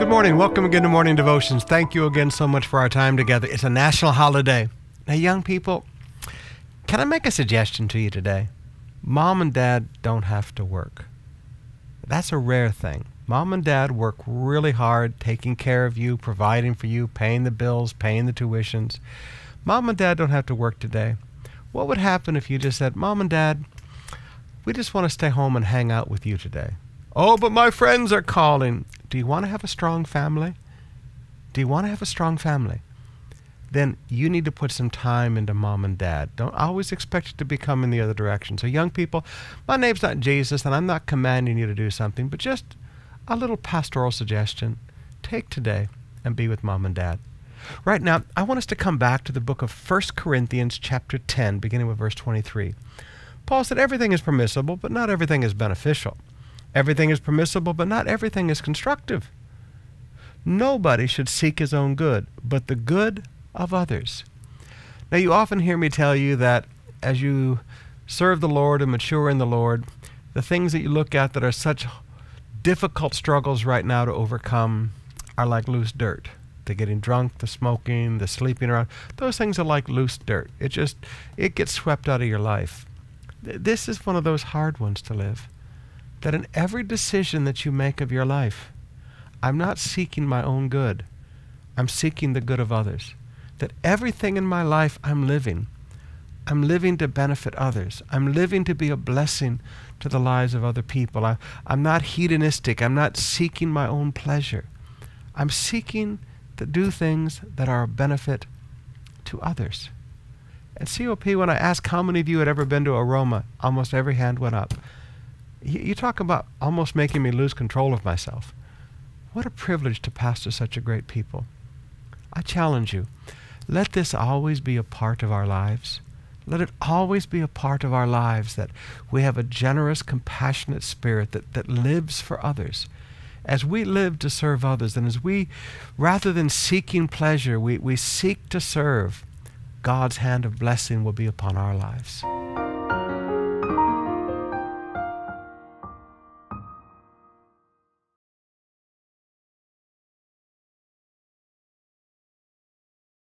Good morning. Welcome again to Morning Devotions. Thank you again so much for our time together. It's a national holiday. Now, young people, can I make a suggestion to you today? Mom and Dad don't have to work. That's a rare thing. Mom and Dad work really hard taking care of you, providing for you, paying the bills, paying the tuitions. Mom and Dad don't have to work today. What would happen if you just said, Mom and Dad, we just want to stay home and hang out with you today? Oh, but my friends are calling. Do you want to have a strong family? Do you want to have a strong family? Then you need to put some time into Mom and Dad. Don't always expect it to be coming the other direction. So young people, my name's not Jesus, and I'm not commanding you to do something, but just a little pastoral suggestion. Take today and be with Mom and Dad. Right now, I want us to come back to the book of 1 Corinthians chapter 10, beginning with verse 23. Paul said, everything is permissible, but not everything is beneficial. Everything is permissible, but not everything is constructive. Nobody should seek his own good, but the good of others. Now, you often hear me tell you that as you serve the Lord and mature in the Lord, the things that you look at that are such difficult struggles right now to overcome are like loose dirt. The getting drunk, the smoking, the sleeping around, those things are like loose dirt. It gets swept out of your life. This is one of those hard ones to live. That in every decision that you make of your life, I'm not seeking my own good. I'm seeking the good of others. That everything in my life I'm living to benefit others. I'm living to be a blessing to the lives of other people. I'm not hedonistic. I'm not seeking my own pleasure. I'm seeking to do things that are a benefit to others. At COP, when I asked how many of you had ever been to Aroma, almost every hand went up. You talk about almost making me lose control of myself. What a privilege to pastor such a great people. I challenge you, let this always be a part of our lives. Let it always be a part of our lives that we have a generous, compassionate spirit that lives for others. As we live to serve others, and as we, rather than seeking pleasure, we seek to serve, God's hand of blessing will be upon our lives.